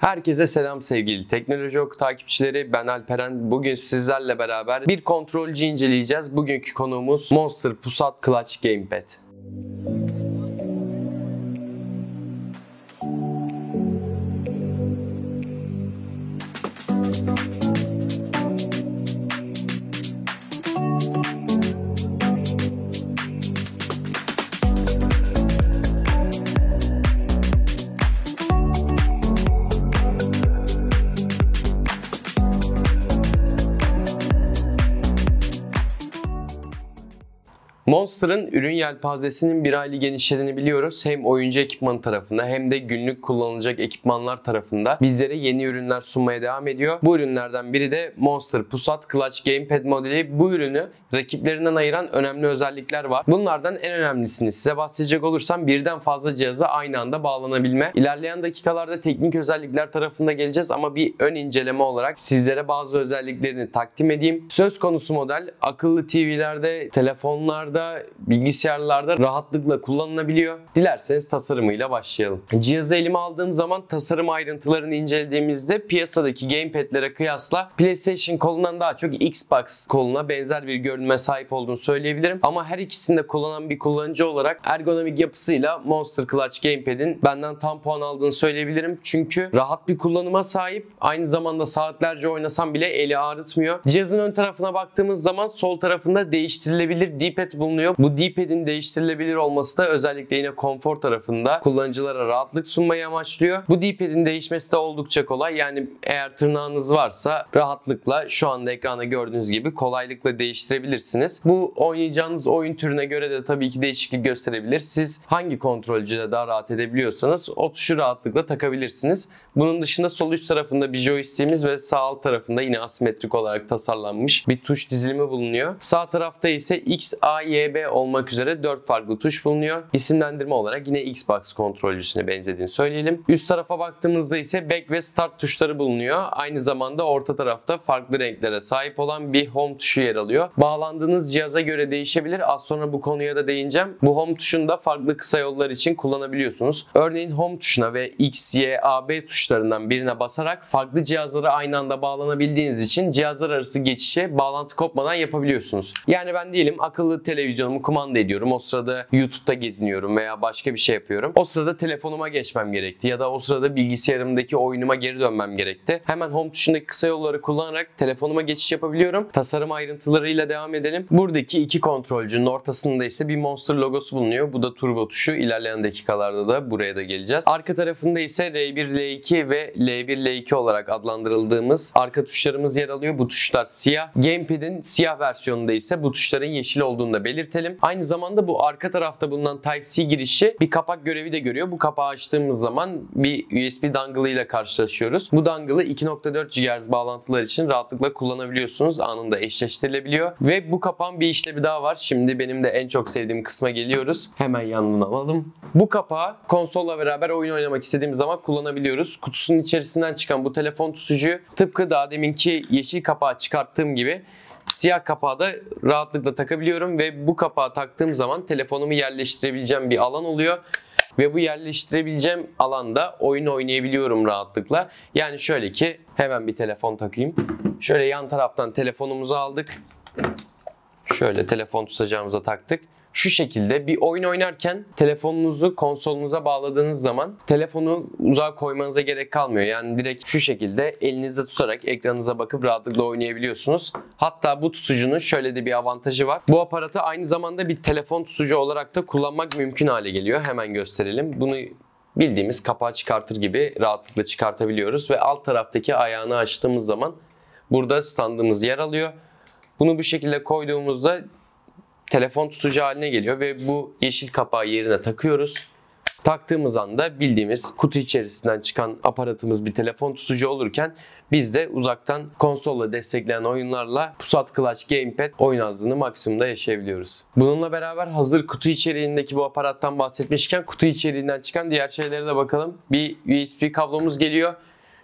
Herkese selam sevgili Teknolojioku takipçileri, ben Alperen. Bugün sizlerle beraber bir kontrolcü inceleyeceğiz. Bugünkü konuğumuz Monster Pusat Clutch Gamepad. Monster'ın ürün yelpazesinin bir hayli genişlediğini biliyoruz. Hem oyuncu ekipmanı tarafında hem de günlük kullanılacak ekipmanlar tarafında bizlere yeni ürünler sunmaya devam ediyor. Bu ürünlerden biri de Monster Pusat Clutch Gamepad modeli. Bu ürünü rakiplerinden ayıran önemli özellikler var. Bunlardan en önemlisini size bahsedecek olursam birden fazla cihaza aynı anda bağlanabilme. İlerleyen dakikalarda teknik özellikler tarafında geleceğiz ama bir ön inceleme olarak sizlere bazı özelliklerini takdim edeyim. Söz konusu model akıllı TV'lerde, telefonlarda, bilgisayarlarda rahatlıkla kullanılabiliyor. Dilerseniz tasarımıyla başlayalım. Cihazı elime aldığım zaman tasarım ayrıntılarını incelediğimizde piyasadaki gamepad'lere kıyasla PlayStation kolundan daha çok Xbox koluna benzer bir görünüme sahip olduğunu söyleyebilirim. Ama her ikisini de kullanan bir kullanıcı olarak ergonomik yapısıyla Monster Clutch Gamepad'in benden tam puan aldığını söyleyebilirim. Çünkü rahat bir kullanıma sahip. Aynı zamanda saatlerce oynasam bile eli ağrıtmıyor. Cihazın ön tarafına baktığımız zaman sol tarafında değiştirilebilir D-pad bulunuyor. Bu D-pad'in değiştirilebilir olması da özellikle yine konfor tarafında kullanıcılara rahatlık sunmayı amaçlıyor. Bu D-pad'in değişmesi de oldukça kolay. Yani eğer tırnağınız varsa rahatlıkla şu anda ekranda gördüğünüz gibi kolaylıkla değiştirebilirsiniz. Bu oynayacağınız oyun türüne göre de tabii ki değişiklik gösterebilir. Siz hangi kontrolcüde daha rahat edebiliyorsanız o tuşu rahatlıkla takabilirsiniz. Bunun dışında sol üst tarafında bir joystick'imiz ve sağ alt tarafında yine asimetrik olarak tasarlanmış bir tuş dizilimi bulunuyor. Sağ tarafta ise X, A, YB olmak üzere 4 farklı tuş bulunuyor. İsimlendirme olarak yine Xbox kontrolcüsüne benzediğini söyleyelim. Üst tarafa baktığımızda ise back ve start tuşları bulunuyor. Aynı zamanda orta tarafta farklı renklere sahip olan bir home tuşu yer alıyor. Bağlandığınız cihaza göre değişebilir. Az sonra bu konuya da değineceğim. Bu home tuşunu da farklı kısa yollar için kullanabiliyorsunuz. Örneğin home tuşuna ve X, Y, A, B tuşlarından birine basarak farklı cihazlara aynı anda bağlanabildiğiniz için cihazlar arası geçişe bağlantı kopmadan yapabiliyorsunuz. Yani ben diyelim akıllı televizyonumu kumanda ediyorum. O sırada YouTube'da geziniyorum veya başka bir şey yapıyorum. O sırada telefonuma geçmem gerekti ya da o sırada bilgisayarımdaki oyunuma geri dönmem gerekti. Hemen home tuşundaki kısa yolları kullanarak telefonuma geçiş yapabiliyorum. Tasarım ayrıntılarıyla devam edelim. Buradaki iki kontrolcünün ortasında ise bir Monster logosu bulunuyor. Bu da turbo tuşu. İlerleyen dakikalarda da buraya da geleceğiz. Arka tarafında ise R1, L2 ve L1, L2 olarak adlandırıldığımız arka tuşlarımız yer alıyor. Bu tuşlar siyah. Gamepad'in siyah versiyonunda ise bu tuşların yeşil olduğunu da belirtelim. Aynı zamanda bu arka tarafta bulunan Type-C girişi bir kapak görevi de görüyor. Bu kapağı açtığımız zaman bir USB dongle ile karşılaşıyoruz. Bu dangle'ı 2.4 GHz bağlantılar için rahatlıkla kullanabiliyorsunuz. Anında eşleştirilebiliyor. Ve bu kapağın bir işlevi daha var. Şimdi benim de en çok sevdiğim kısma geliyoruz. Hemen yanına alalım. Bu kapağı konsolla beraber oyun oynamak istediğimiz zaman kullanabiliyoruz. Kutusunun içerisinden çıkan bu telefon tutucuyu tıpkı daha deminki yeşil kapağı çıkarttığım gibi siyah kapağı da rahatlıkla takabiliyorum ve bu kapağı taktığım zaman telefonumu yerleştirebileceğim bir alan oluyor. Ve bu yerleştirebileceğim alanda oyun oynayabiliyorum rahatlıkla. Yani şöyle ki hemen bir telefon takayım. Şöyle yan taraftan telefonumuzu aldık. Şöyle telefon tutacağımıza taktık. Şu şekilde bir oyun oynarken telefonunuzu konsolunuza bağladığınız zaman telefonu uzağa koymanıza gerek kalmıyor. Yani direkt şu şekilde elinizde tutarak ekranınıza bakıp rahatlıkla oynayabiliyorsunuz. Hatta bu tutucunun şöyle de bir avantajı var. Bu aparatı aynı zamanda bir telefon tutucu olarak da kullanmak mümkün hale geliyor. Hemen gösterelim. Bunu bildiğimiz kapağı çıkartır gibi rahatlıkla çıkartabiliyoruz. Ve alt taraftaki ayağını açtığımız zaman burada standımız yer alıyor. Bunu bu şekilde koyduğumuzda telefon tutucu haline geliyor ve bu yeşil kapağı yerine takıyoruz. Taktığımız anda bildiğimiz kutu içerisinden çıkan aparatımız bir telefon tutucu olurken biz de uzaktan konsolla desteklenen oyunlarla Pusat Clutch Gamepad oyun azlığını maksimumda yaşayabiliyoruz. Bununla beraber hazır kutu içeriğindeki bu aparattan bahsetmişken kutu içeriğinden çıkan diğer şeylere de bakalım. Bir USB kablomuz geliyor.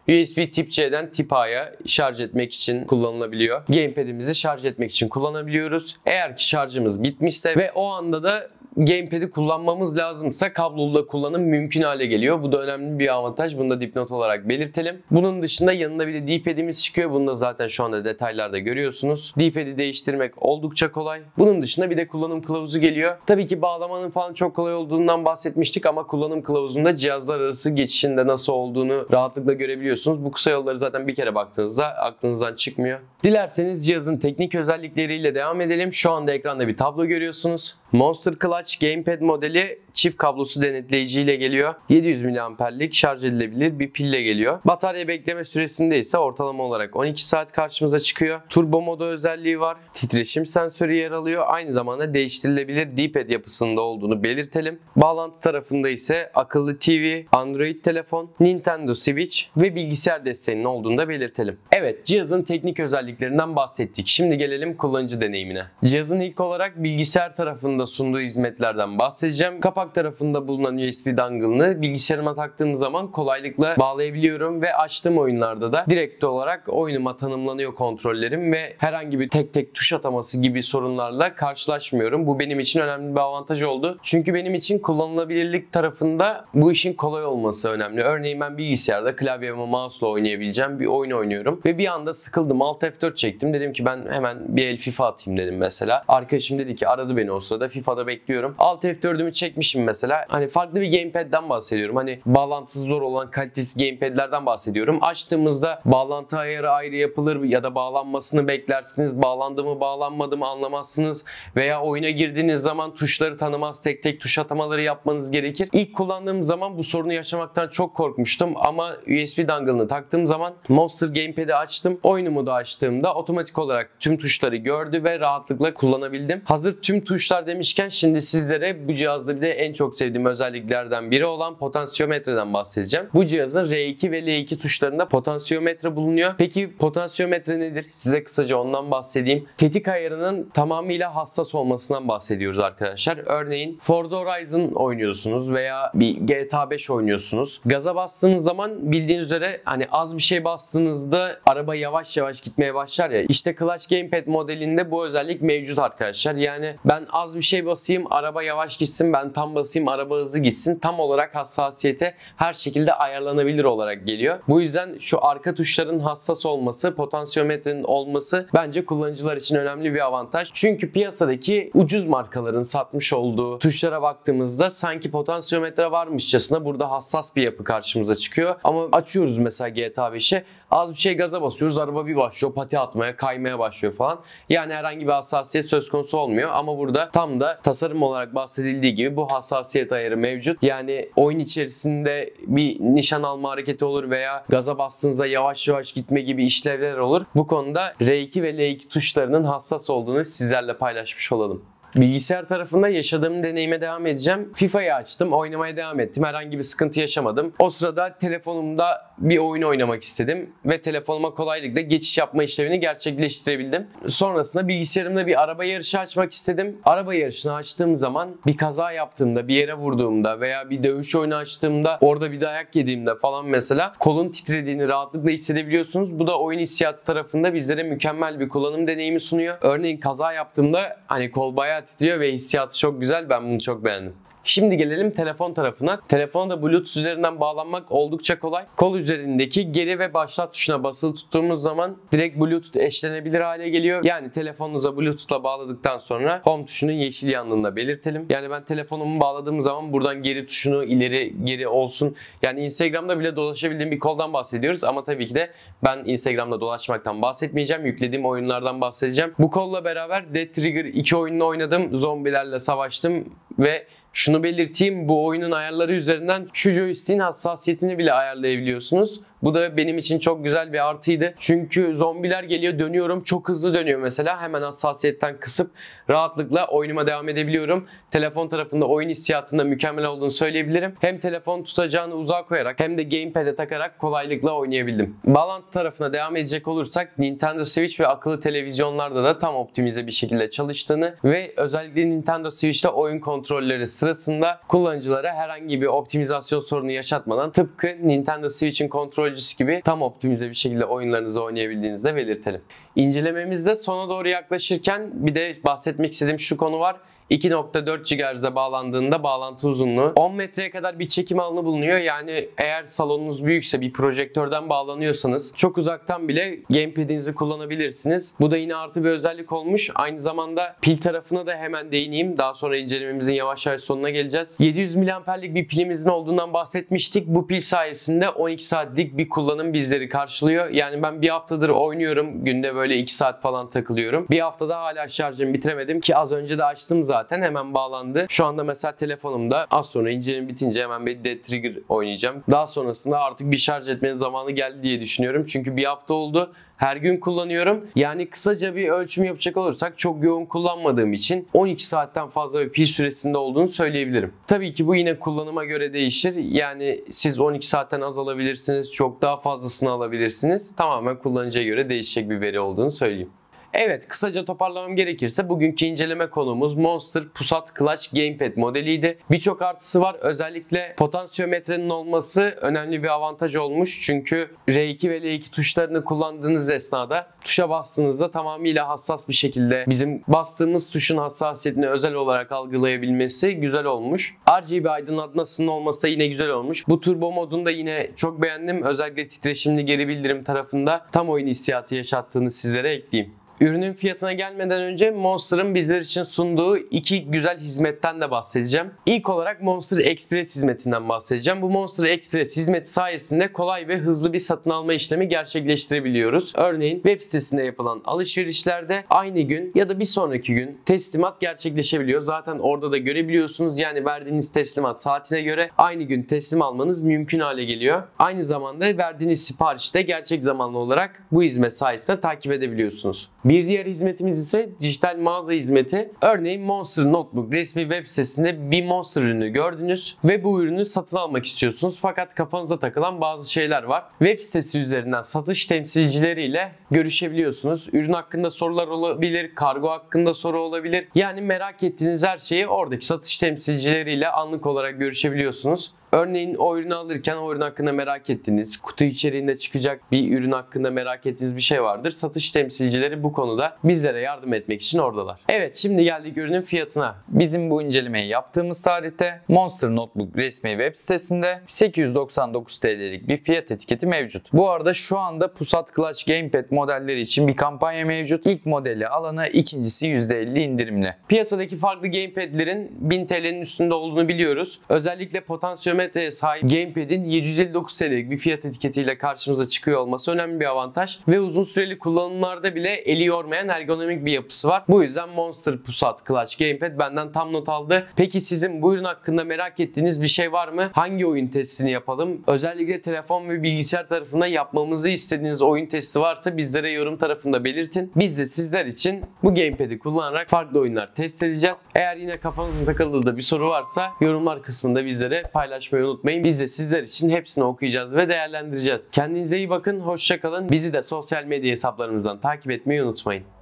USB tip C'den tip A'ya şarj etmek için kullanılabiliyor. Gamepad'imizi şarj etmek için kullanabiliyoruz. Eğer ki şarjımız bitmişse ve o anda da gamepad'i kullanmamız lazımsa kablolu da kullanım mümkün hale geliyor. Bu da önemli bir avantaj. Bunu da dipnot olarak belirtelim. Bunun dışında yanında bir de D-pad'imiz çıkıyor. Bunu da zaten şu anda detaylarda görüyorsunuz. D-pad'i değiştirmek oldukça kolay. Bunun dışında bir de kullanım kılavuzu geliyor. Tabii ki bağlamanın falan çok kolay olduğundan bahsetmiştik ama kullanım kılavuzunda cihazlar arası geçişinde nasıl olduğunu rahatlıkla görebiliyorsunuz. Bu kısa yolları zaten bir kere baktığınızda aklınızdan çıkmıyor. Dilerseniz cihazın teknik özellikleriyle devam edelim. Şu anda ekranda bir tablo görüyorsunuz. Monster Clutch Gamepad modeli çift kablosu denetleyici ile geliyor. 700 mAh'lik şarj edilebilir bir pille geliyor. Batarya bekleme süresinde ise ortalama olarak 12 saat karşımıza çıkıyor. Turbo modu özelliği var. Titreşim sensörü yer alıyor. Aynı zamanda değiştirilebilir D-pad yapısında olduğunu belirtelim. Bağlantı tarafında ise akıllı TV, Android telefon, Nintendo Switch ve bilgisayar desteğinin olduğunu da belirtelim. Evet, cihazın teknik özelliklerinden bahsettik. Şimdi gelelim kullanıcı deneyimine. Cihazın ilk olarak bilgisayar tarafında sunduğu hizmetlerden bahsedeceğim. Kapak tarafında bulunan USB dongle'ını bilgisayarıma taktığım zaman kolaylıkla bağlayabiliyorum ve açtığım oyunlarda da direkt olarak oyunuma tanımlanıyor kontrollerim ve herhangi bir tek tek tuş ataması gibi sorunlarla karşılaşmıyorum. Bu benim için önemli bir avantaj oldu. Çünkü benim için kullanılabilirlik tarafında bu işin kolay olması önemli. Örneğin ben bilgisayarda klavyemi mouse'la oynayabileceğim bir oyun oynuyorum ve bir anda sıkıldım. Alt F4 çektim. Dedim ki ben hemen bir el FIFA atayım dedim mesela. Arkadaşım dedi ki aradı beni o sırada. FIFA'da bekliyorum. Alt F4'ümü çekmişim mesela. Hani farklı bir gamepad'den bahsediyorum. Hani bağlantısı zor olan kalitesiz gamepad'lerden bahsediyorum. Açtığımızda bağlantı ayarı ayrı yapılır ya da bağlanmasını beklersiniz. Bağlandı mı bağlanmadı mı anlamazsınız. Veya oyuna girdiğiniz zaman tuşları tanımaz. Tek tek tuş atamaları yapmanız gerekir. İlk kullandığım zaman bu sorunu yaşamaktan çok korkmuştum ama USB dongle'ını taktığım zaman Monster Gamepad'i açtım. Oyunumu da açtığımda otomatik olarak tüm tuşları gördü ve rahatlıkla kullanabildim. Hazır tüm tuşlar demişken şimdi sizlere bu cihazda bir de en çok sevdiğim özelliklerden biri olan potansiyometreden bahsedeceğim. Bu cihazın R2 ve L2 tuşlarında potansiyometre bulunuyor. Peki potansiyometre nedir? Size kısaca ondan bahsedeyim. Tetik ayarının tamamıyla hassas olmasından bahsediyoruz arkadaşlar. Örneğin Forza Horizon oynuyorsunuz veya bir GTA 5 oynuyorsunuz. Gaza bastığınız zaman bildiğiniz üzere hani az bir şey bastığınızda araba yavaş yavaş gitmeye başlar ya. İşte Clutch Gamepad modelinde bu özellik mevcut arkadaşlar. Yani ben az bir şey basayım araba yavaş gitsin, ben tam basayım araba hızlı gitsin. Tam olarak hassasiyete her şekilde ayarlanabilir olarak geliyor. Bu yüzden şu arka tuşların hassas olması, potansiyometrenin olması bence kullanıcılar için önemli bir avantaj. Çünkü piyasadaki ucuz markaların satmış olduğu tuşlara baktığımızda sanki potansiyometre varmışçasına burada hassas bir yapı karşımıza çıkıyor. Ama açıyoruz mesela GTA 5'e az bir şey gaza basıyoruz araba bir başlıyor pati atmaya, kaymaya başlıyor falan. Yani herhangi bir hassasiyet söz konusu olmuyor ama burada tam da tasarım olarak bahsedildiği gibi bu hassasiyet ayarı mevcut. Yani oyun içerisinde bir nişan alma hareketi olur veya gaza bastığınızda yavaş yavaş gitme gibi işlevler olur. Bu konuda R2 ve L2 tuşlarının hassas olduğunu sizlerle paylaşmış olalım. Bilgisayar tarafında yaşadığım deneyime devam edeceğim. FIFA'yı açtım, oynamaya devam ettim. Herhangi bir sıkıntı yaşamadım. O sırada telefonumda bir oyun oynamak istedim ve telefonuma kolaylıkla geçiş yapma işlevini gerçekleştirebildim. Sonrasında bilgisayarımda bir araba yarışı açmak istedim. Araba yarışını açtığım zaman bir kaza yaptığımda, bir yere vurduğumda veya bir dövüş oyunu açtığımda, orada bir dayak yediğimde falan mesela kolun titrediğini rahatlıkla hissedebiliyorsunuz. Bu da oyun hissiyatı tarafında bizlere mükemmel bir kullanım deneyimi sunuyor. Örneğin kaza yaptığımda hani kol bayağı titriyor ve hissiyatı çok güzel. Ben bunu çok beğendim. Şimdi gelelim telefon tarafına. Telefona da Bluetooth üzerinden bağlanmak oldukça kolay. Kol üzerindeki geri ve başlat tuşuna basılı tuttuğumuz zaman direkt Bluetooth eşlenebilir hale geliyor. Yani telefonunuza Bluetooth'la bağladıktan sonra Home tuşunun yeşil yanlığında belirtelim. Yani ben telefonumu bağladığım zaman buradan geri tuşunu ileri geri olsun. Yani Instagram'da bile dolaşabildiğim bir koldan bahsediyoruz ama tabii ki de ben Instagram'da dolaşmaktan bahsetmeyeceğim. Yüklediğim oyunlardan bahsedeceğim. Bu kolla beraber Dead Trigger 2 oyununu oynadım. Zombilerle savaştım ve şunu belirteyim, bu oyunun ayarları üzerinden şu joystick'in hassasiyetini bile ayarlayabiliyorsunuz. Bu da benim için çok güzel bir artıydı. Çünkü zombiler geliyor, dönüyorum. Çok hızlı dönüyor mesela. Hemen hassasiyetten kısıp rahatlıkla oyunuma devam edebiliyorum. Telefon tarafında oyun hissiyatında mükemmel olduğunu söyleyebilirim. Hem telefon tutacağını uzağa koyarak hem de gamepad'e takarak kolaylıkla oynayabildim. Bağlantı tarafına devam edecek olursak Nintendo Switch ve akıllı televizyonlarda da tam optimize bir şekilde çalıştığını ve özellikle Nintendo Switch'te oyun kontrolleri sırasında kullanıcılara herhangi bir optimizasyon sorunu yaşatmadan tıpkı Nintendo Switch'in kontrolcüsü gibi tam optimize bir şekilde oyunlarınızı oynayabildiğinizde belirtelim. İncelememizde sona doğru yaklaşırken bir de bahsetmek istediğim şu konu var. 2.4 GHz'e bağlandığında bağlantı uzunluğu 10 metreye kadar bir çekim alanı bulunuyor. Yani eğer salonunuz büyükse, bir projektörden bağlanıyorsanız çok uzaktan bile gamepad'inizi kullanabilirsiniz. Bu da yine artı bir özellik olmuş. Aynı zamanda pil tarafına da hemen değineyim. Daha sonra incelememizin yavaş yavaş sonuna geleceğiz. 700 mAh'lik bir pilimizin olduğundan bahsetmiştik. Bu pil sayesinde 12 saatlik bir kullanım bizleri karşılıyor. Yani ben bir haftadır oynuyorum. Günde böyle 2 saat falan takılıyorum. Bir haftada hala şarjımı bitiremedim ki az önce de açtım zaten. Hemen bağlandı. Şu anda mesela telefonumda, az sonra inceleme bitince hemen bir Dead Trigger oynayacağım. Daha sonrasında artık bir şarj etmenin zamanı geldi diye düşünüyorum. Çünkü bir hafta oldu. Her gün kullanıyorum. Yani kısaca bir ölçüm yapacak olursak çok yoğun kullanmadığım için 12 saatten fazla bir pil süresinde olduğunu söyleyebilirim. Tabii ki bu yine kullanıma göre değişir. Yani siz 12 saatten az alabilirsiniz. Çok daha fazlasını alabilirsiniz. Tamamen kullanıcıya göre değişecek bir veri olduğunu söyleyeyim. Evet, kısaca toparlamam gerekirse bugünkü inceleme konumuz Monster Pusat Clutch Gamepad modeliydi. Birçok artısı var. Özellikle potansiyometrenin olması önemli bir avantaj olmuş. Çünkü R2 ve L2 tuşlarını kullandığınız esnada tuşa bastığınızda tamamıyla hassas bir şekilde bizim bastığımız tuşun hassasiyetini özel olarak algılayabilmesi güzel olmuş. RGB aydınlatmasının olması yine güzel olmuş. Bu turbo modunu da yine çok beğendim. Özellikle titreşimli geri bildirim tarafında tam oyun hissiyatı yaşattığını sizlere ekleyeyim. Ürünün fiyatına gelmeden önce Monster'ın bizler için sunduğu iki güzel hizmetten de bahsedeceğim. İlk olarak Monster Express hizmetinden bahsedeceğim. Bu Monster Express hizmeti sayesinde kolay ve hızlı bir satın alma işlemi gerçekleştirebiliyoruz. Örneğin web sitesinde yapılan alışverişlerde aynı gün ya da bir sonraki gün teslimat gerçekleşebiliyor. Zaten orada da görebiliyorsunuz. Yani verdiğiniz teslimat saatine göre aynı gün teslim almanız mümkün hale geliyor. Aynı zamanda verdiğiniz siparişi de gerçek zamanlı olarak bu hizmet sayesinde takip edebiliyorsunuz. Bir diğer hizmetimiz ise dijital mağaza hizmeti. Örneğin Monster Notebook resmi web sitesinde bir Monster ürünü gördünüz ve bu ürünü satın almak istiyorsunuz. Fakat kafanıza takılan bazı şeyler var. Web sitesi üzerinden satış temsilcileriyle görüşebiliyorsunuz. Ürün hakkında sorular olabilir, kargo hakkında soru olabilir. Yani merak ettiğiniz her şeyi oradaki satış temsilcileriyle anlık olarak görüşebiliyorsunuz. Örneğin o ürünü alırken o ürün hakkında merak ettiğiniz, kutu içeriğinde çıkacak bir ürün hakkında merak ettiğiniz bir şey vardır. Satış temsilcileri bu konuda bizlere yardım etmek için oradalar. Evet, şimdi geldik ürünün fiyatına. Bizim bu incelemeyi yaptığımız tarihte Monster Notebook resmi web sitesinde 899 TL'lik bir fiyat etiketi mevcut. Bu arada şu anda Pusat Clutch Gamepad modelleri için bir kampanya mevcut. İlk modeli alana, ikincisi %50 indirimli. Piyasadaki farklı gamepadlerin 1000 TL'nin üstünde olduğunu biliyoruz. Özellikle potansiyometre sahip Gamepad'in 759 TL'lik bir fiyat etiketiyle karşımıza çıkıyor olması önemli bir avantaj ve uzun süreli kullanımlarda bile eli yormayan ergonomik bir yapısı var. Bu yüzden Monster Pusat Clutch Gamepad benden tam not aldı. Peki sizin bu ürün hakkında merak ettiğiniz bir şey var mı? Hangi oyun testini yapalım? Özellikle telefon ve bilgisayar tarafında yapmamızı istediğiniz oyun testi varsa bizlere yorum tarafında belirtin. Biz de sizler için bu Gamepad'i kullanarak farklı oyunlar test edeceğiz. Eğer yine kafanızın takıldığı da bir soru varsa yorumlar kısmında bizlere paylaşmayı unutmayın. Biz de sizler için hepsini okuyacağız ve değerlendireceğiz. Kendinize iyi bakın. Hoşça kalın. Bizi de sosyal medya hesaplarımızdan takip etmeyi unutmayın.